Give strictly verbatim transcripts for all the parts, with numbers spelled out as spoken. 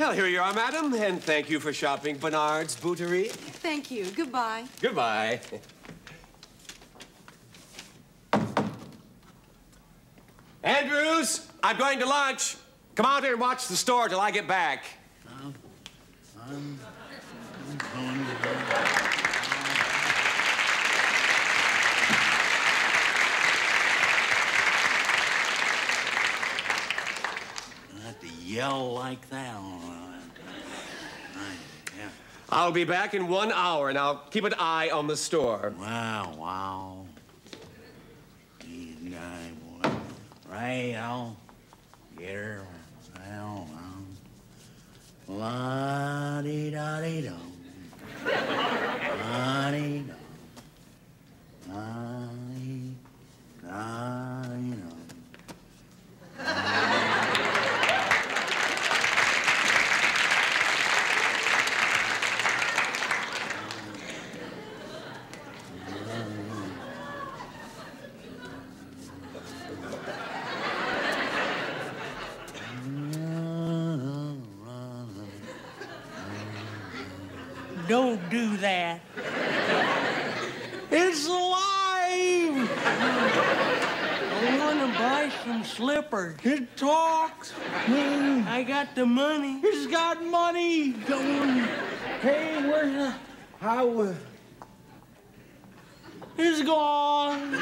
Well, here you are, madam, and thank you for shopping Bernard's Bouterie. Thank you. Goodbye. Goodbye. Andrews, I'm going to lunch. Come out here and watch the store till I get back. Um, I'm, I'm going to go back. I have to yell like that all around. Yeah. I'll be back in one hour, and I'll keep an eye on the store. Wow, wow. These guys, boy. Right, I'll get her. I don't know. La-dee-da-dee-dum. La-dee-dum. La-dee-da-dee-dum. Don't do that. It's live! I want to buy some slippers. It talks. Mm. I got the money. It's got money. Don't... Hey, where's the... How... It's gone.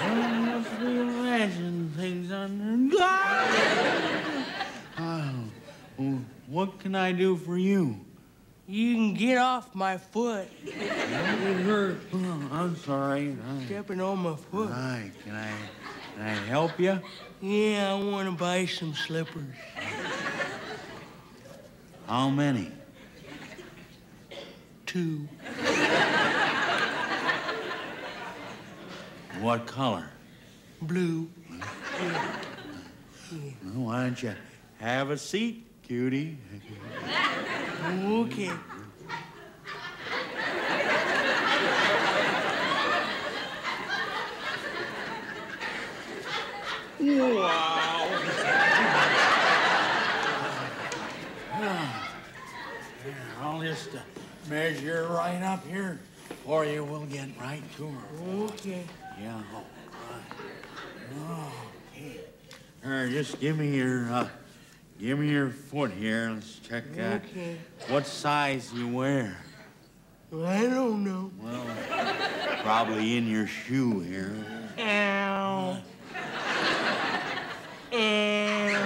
I must be imagining things on there. Ah! Oh, what can I do for you? You can get off my foot. It hurt. Oh, I'm sorry. Stepping on my foot. Hi, can I, can I help you? Yeah, I want to buy some slippers. How many? Two. What color? Blue. Blue. Yeah. Yeah. Well, why don't you have a seat, cutie? Okay. Wow. I'll just uh, measure right up here, or you will get right to her. Okay. Yeah. All right. Okay. All right, just give me your... Uh, Give me your foot here. Let's check that. Uh, okay. What size you wear? Well, I don't know. Well, probably in your shoe here. Ow. Uh. Ow. Ow.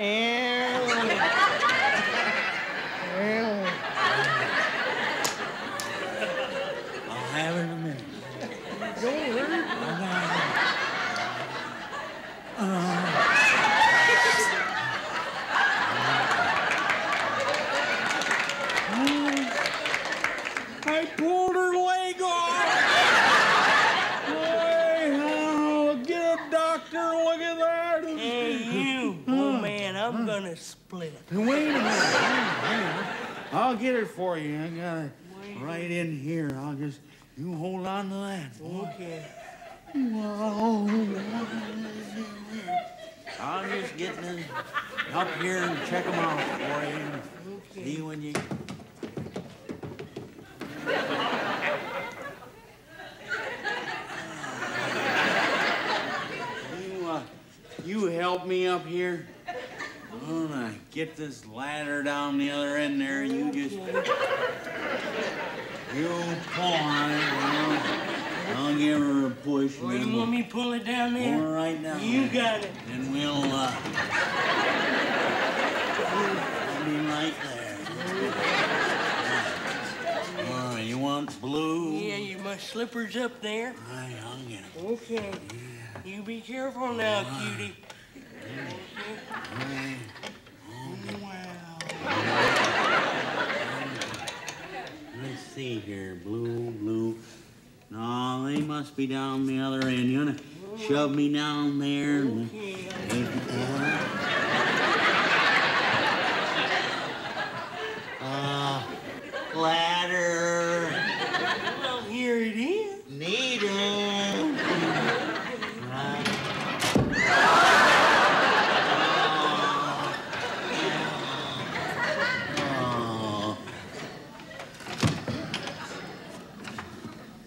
Ow. Ow. I'll have it in a minute. Don't hurt. Uh, I pulled her leg off. Boy, oh, get a doctor, look at that. Hey, you, oh, man, I'm huh? gonna split it. Wait a minute. I'll get it for you. I got it right in here. I'll just, you hold on to that. Boy. Okay. Whoa. I'm just getting them up here and check them out for you. Okay. See when you... you, uh, you help me up here. I'm gonna get this ladder down the other end there. You just... you pull on it, you know. I'll give her a push. Or you want me to pull it down there? All right now. You got it. And we'll, uh... I'll be right there. All right, you want blue? Yeah, you my slippers up there. All right, I'll get them. Okay. Yeah. You be careful now, right. Cutie. Yeah. Okay. All right. Wow. Let's see here. Blue, blue. No, they must be down the other end. You're gonna shove me down there. Okay. Uh, ladder. Well, here it is. Needle. Right.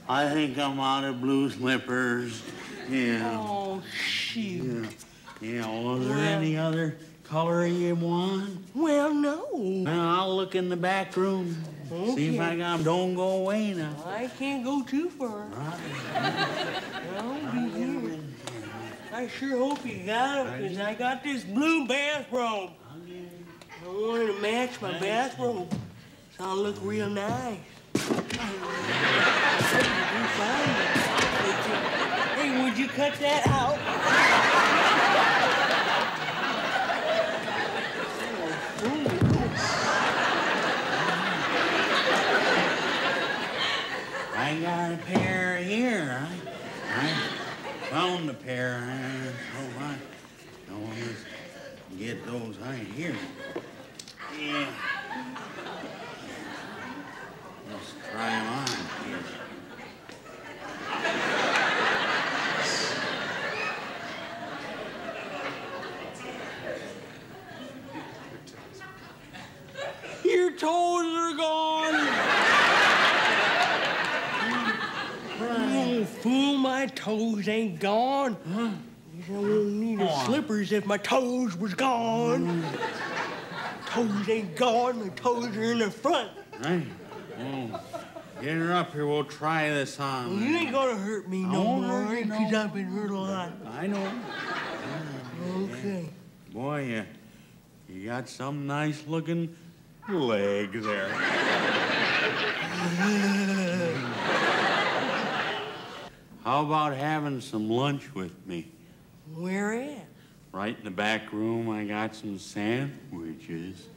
I think I'm out of blue slippers. Yeah. Oh, shoot. Yeah. Yeah. Well, is there well, any other color you want? Well, no. Now, I'll look in the back room. Okay. See if I got them. Don't go away now. Well, I can't go too far. Right. Well, I'll be here. I sure hope you got them, because I got this blue bathrobe. I wanted to match my bathrobe, so I'll look real nice. Hey, would you cut that out? I got a pair here. I, I found a pair. I hope I don't get those right here. Yeah. Let's try them on. Here. Your toes are gone. You fool, my toes ain't gone. Huh? I wouldn't need the slippers if my toes was gone. Mm-hmm. Toes ain't gone, my toes are in the front. Right. Oh. Get her up here, we'll try this on. Well, you ain't gonna hurt me no more, because I've been hurt a lot. I know. Uh, okay. Yeah. Boy, you, you got some nice looking leg there. How about having some lunch with me? Where at? Right in the back room, I got some sandwiches.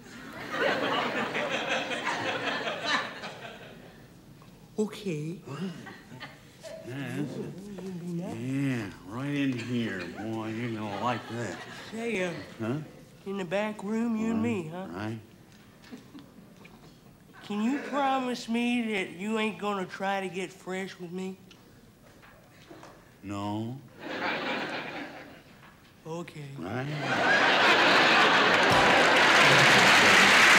Okay. Yeah, a, yeah, right in here, boy. You're gonna like that. Say, uh, huh? In the back room, you uh, and me, huh? Right. Can you promise me that you ain't gonna try to get fresh with me? No. Okay. Right.